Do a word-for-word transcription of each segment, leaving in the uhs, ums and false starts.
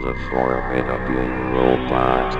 The Formidable Robot.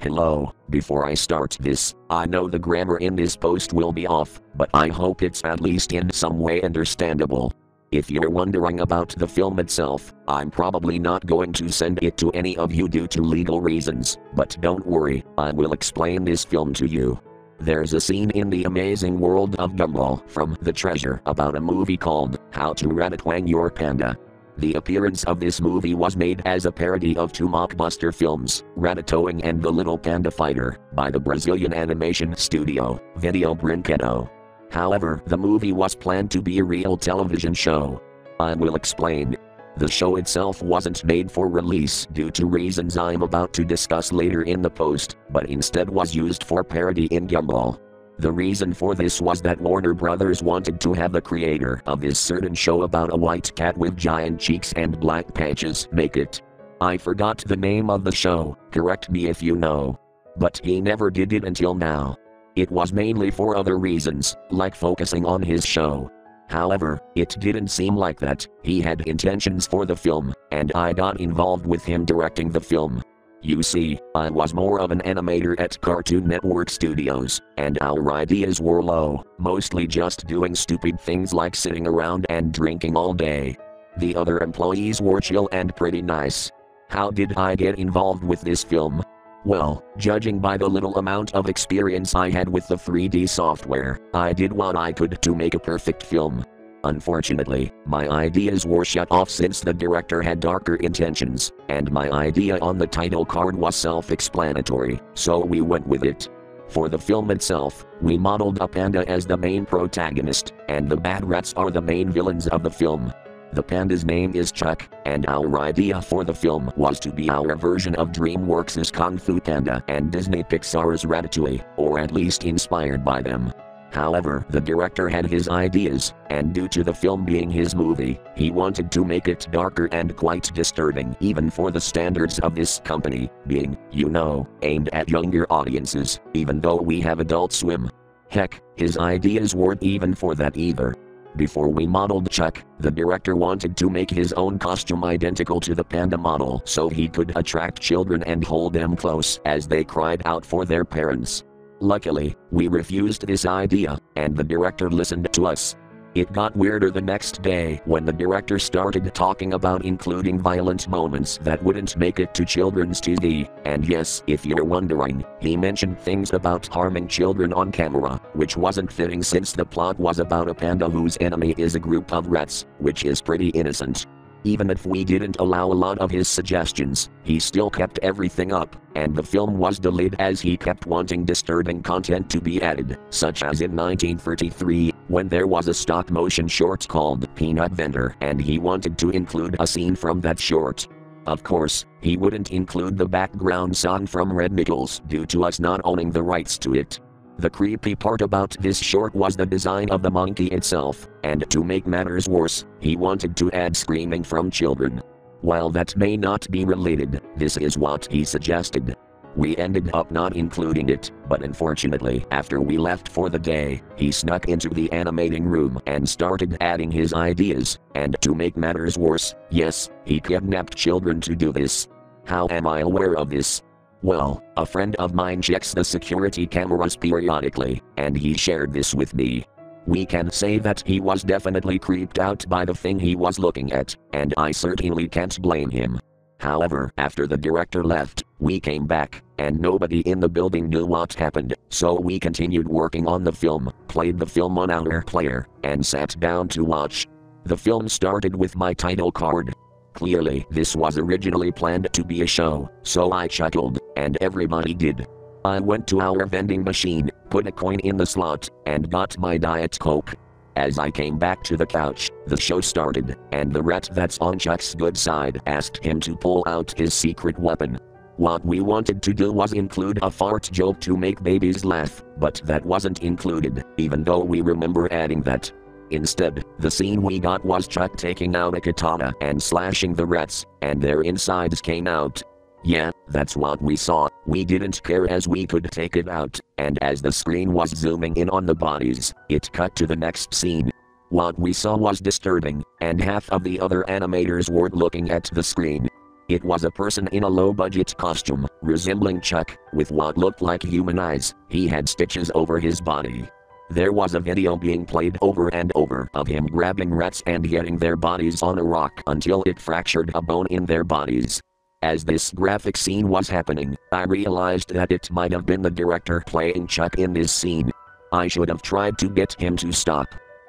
Hello, before I start this, I know the grammar in this post will be off, but I hope it's at least in some way understandable. If you're wondering about the film itself, I'm probably not going to send it to any of you due to legal reasons, but don't worry, I will explain this film to you. There's a scene in The Amazing World of Gumball from The Treasure about a movie called How to Ratatwang Your Panda. The appearance of this movie was made as a parody of two mockbuster films, Ratatouille and The Little Panda Fighter, by the Brazilian animation studio, Video Brinquedo. However, the movie was planned to be a real television show. I will explain. The show itself wasn't made for release due to reasons I'm about to discuss later in the post, but instead was used for parody in Gumball. The reason for this was that Warner Bros. Wanted to have the creator of this certain show about a white cat with giant cheeks and black patches make it. I forgot the name of the show, correct me if you know. But he never did it until now. It was mainly for other reasons, like focusing on his show. However, it didn't seem like that, he had intentions for the film, and I got involved with him directing the film. You see, I was more of an animator at Cartoon Network Studios, and our ideas were low, mostly just doing stupid things like sitting around and drinking all day. The other employees were chill and pretty nice. How did I get involved with this film? Well, judging by the little amount of experience I had with the three D software, I did what I could to make a perfect film. Unfortunately, my ideas were shut off since the director had darker intentions, and my idea on the title card was self-explanatory, so we went with it. For the film itself, we modeled a panda as the main protagonist, and the bad rats are the main villains of the film. The panda's name is Chuck, and our idea for the film was to be our version of DreamWorks' Kung Fu Panda and Disney Pixar's Ratatouille, or at least inspired by them. However, the director had his ideas, and due to the film being his movie, he wanted to make it darker and quite disturbing even for the standards of this company, being, you know, aimed at younger audiences, even though we have Adult Swim. Heck, his ideas weren't even for that either. Before we modeled Chuck, the director wanted to make his own costume identical to the panda model so he could attract children and hold them close as they cried out for their parents. Luckily, we refused this idea, and the director listened to us. It got weirder the next day when the director started talking about including violent moments that wouldn't make it to children's T V, and yes, if you're wondering, he mentioned things about harming children on camera, which wasn't fitting since the plot was about a panda whose enemy is a group of rats, which is pretty innocent. Even if we didn't allow a lot of his suggestions, he still kept everything up, and the film was delayed as he kept wanting disturbing content to be added, such as in nineteen thirty-three, when there was a stop motion short called Peanut Vendor and he wanted to include a scene from that short. Of course, he wouldn't include the background song from Red Nichols due to us not owning the rights to it. The creepy part about this short was the design of the monkey itself, and to make matters worse, he wanted to add screaming from children. While that may not be related, this is what he suggested. We ended up not including it, but unfortunately, after we left for the day, he snuck into the animating room and started adding his ideas, and to make matters worse, yes, he kidnapped children to do this. How am I aware of this? Well, a friend of mine checks the security cameras periodically, and he shared this with me. We can say that he was definitely creeped out by the thing he was looking at, and I certainly can't blame him. However, after the director left, we came back, and nobody in the building knew what happened, so we continued working on the film, played the film on our player, and sat down to watch. The film started with my title card. Clearly, this was originally planned to be a show, so I chuckled, and everybody did. I went to our vending machine, put a coin in the slot, and got my Diet Coke. As I came back to the couch, the show started, and the rat that's on Chuck's good side asked him to pull out his secret weapon. What we wanted to do was include a fart joke to make babies laugh, but that wasn't included, even though we remember adding that. Instead, the scene we got was Chuck taking out a katana and slashing the rats, and their insides came out. Yeah, that's what we saw. We didn't care as we could take it out, and as the screen was zooming in on the bodies, it cut to the next scene, What we saw was disturbing, and half of the other animators weren't looking at the screen. It was a person in a low-budget costume, resembling Chuck, with what looked like human eyes. He had stitches over his body. There was a video being played over and over of him grabbing rats and getting their bodies on a rock until it fractured a bone in their bodies. As this graphic scene was happening, I realized that it might have been the director playing Chuck in this scene. I should have tried to get him to stop.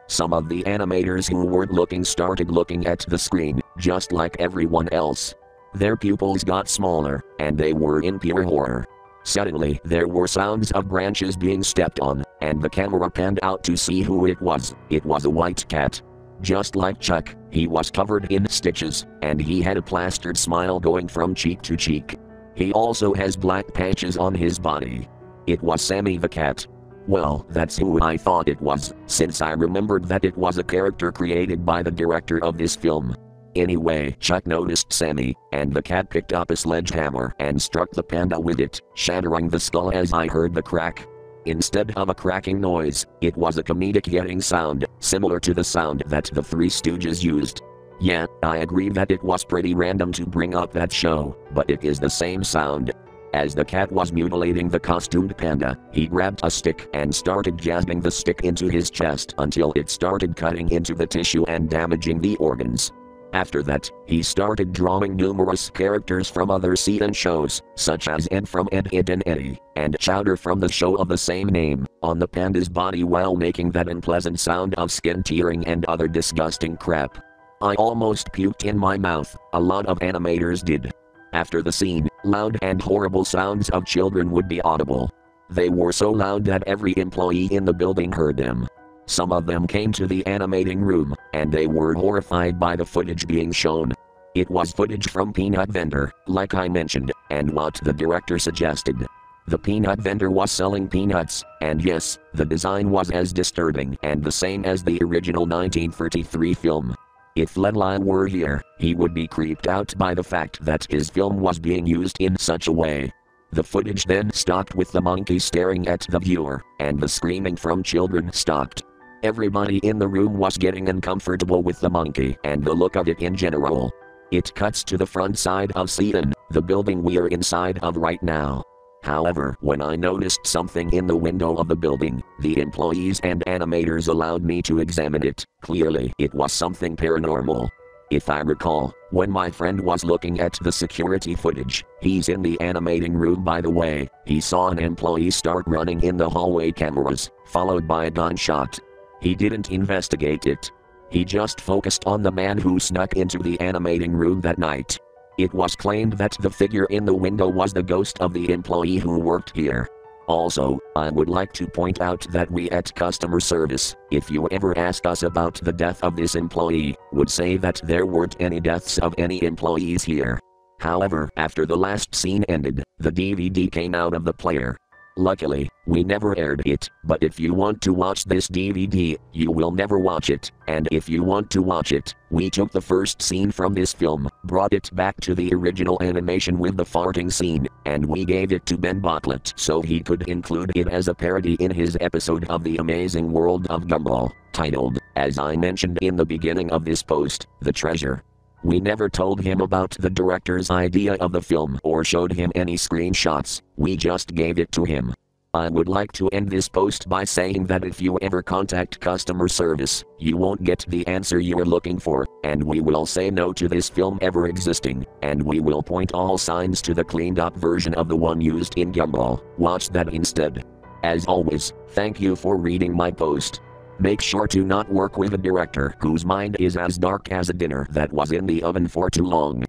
Some of the animators who weren't looking started looking at the screen, just like everyone else. Their pupils got smaller, and they were in pure horror. Suddenly there were sounds of branches being stepped on, and the camera panned out to see who it was. It was a white cat. Just like Chuck, he was covered in stitches, and he had a plastered smile going from cheek to cheek. He also has black patches on his body. It was Sammy the cat. Well, that's who I thought it was, since I remembered that it was a character created by the director of this film. Anyway, Chuck noticed Sammy, and the cat picked up a sledgehammer and struck the panda with it, shattering the skull as I heard the crack. Instead of a cracking noise, it was a comedic yelling sound, similar to the sound that the Three Stooges used. Yeah, I agree that it was pretty random to bring up that show, but it is the same sound. As the cat was mutilating the costumed panda, he grabbed a stick and started jabbing the stick into his chest until it started cutting into the tissue and damaging the organs. After that, he started drawing numerous characters from other C N shows, such as Ed from Ed, Edd n Eddy, and Chowder from the show of the same name, on the panda's body while making that unpleasant sound of skin tearing and other disgusting crap. I almost puked in my mouth. A lot of animators did. After the scene, loud and horrible sounds of children would be audible. They were so loud that every employee in the building heard them. Some of them came to the animating room, and they were horrified by the footage being shown. It was footage from Peanut Vendor, like I mentioned, and what the director suggested. The peanut vendor was selling peanuts, and yes, the design was as disturbing and the same as the original nineteen thirty-three film. If Ledline were here, he would be creeped out by the fact that his film was being used in such a way. The footage then stopped with the monkey staring at the viewer, and the screaming from children stopped. Everybody in the room was getting uncomfortable with the monkey and the look of it in general. It cuts to the front side of C N, the building we are inside of right now. However, when I noticed something in the window of the building, the employees and animators allowed me to examine it. Clearly, it was something paranormal. If I recall, when my friend was looking at the security footage, he's in the animating room by the way, he saw an employee start running in the hallway cameras, followed by a gunshot. He didn't investigate it. He just focused on the man who snuck into the animating room that night. It was claimed that the figure in the window was the ghost of the employee who worked here. Also, I would like to point out that we at customer service, if you ever ask us about the death of this employee, would say that there weren't any deaths of any employees here. However, after the last scene ended, the D V D came out of the player. Luckily, we never aired it, but if you want to watch this D V D, you will never watch it, and if you want to watch it, we took the first scene from this film, brought it back to the original animation with the farting scene, and we gave it to Ben Botlett so he could include it as a parody in his episode of The Amazing World of Gumball, titled, as I mentioned in the beginning of this post, The Treasure. We never told him about the director's idea of the film or showed him any screenshots, we just gave it to him. I would like to end this post by saying that if you ever contact customer service, you won't get the answer you're looking for, and we will say no to this film ever existing, and we will point all signs to the cleaned up version of the one used in Gumball. Watch that instead. As always, thank you for reading my post. Make sure to not work with a director whose mind is as dark as a dinner that was in the oven for too long.